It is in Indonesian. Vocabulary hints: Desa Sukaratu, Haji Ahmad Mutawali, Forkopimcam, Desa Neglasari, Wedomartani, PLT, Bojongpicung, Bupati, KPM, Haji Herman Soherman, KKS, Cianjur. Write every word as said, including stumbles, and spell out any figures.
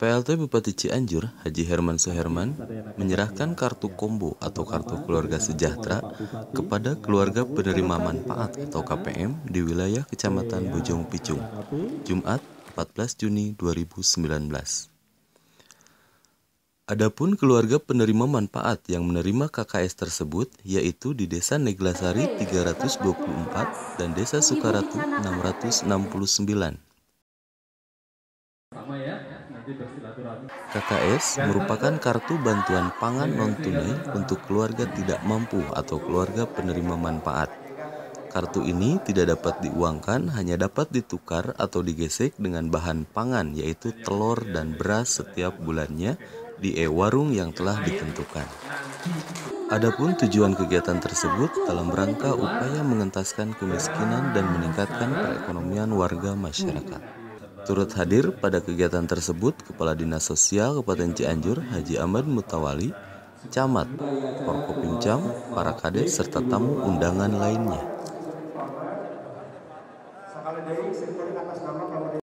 P L T Bupati Cianjur, Haji Herman Soherman, menyerahkan kartu kombo atau kartu keluarga sejahtera kepada keluarga penerima manfaat atau K P M di wilayah Kecamatan Bojongpicung, Jumat empat belas Juni dua ribu sembilan belas. Adapun keluarga penerima manfaat yang menerima K K S tersebut yaitu di Desa Neglasari tiga ratus dua puluh empat dan Desa Sukaratu enam ratus enam puluh sembilan. K K S merupakan kartu bantuan pangan non-tunai untuk keluarga tidak mampu atau keluarga penerima manfaat. Kartu ini tidak dapat diuangkan, hanya dapat ditukar atau digesek dengan bahan pangan yaitu telur dan beras setiap bulannya di e-warung yang telah ditentukan. Adapun tujuan kegiatan tersebut dalam rangka upaya mengentaskan kemiskinan dan meningkatkan perekonomian warga masyarakat. Turut hadir pada kegiatan tersebut Kepala Dinas Sosial Kabupaten Cianjur Haji Ahmad Mutawali, Camat, Forkopimcam, para Kades serta tamu undangan lainnya.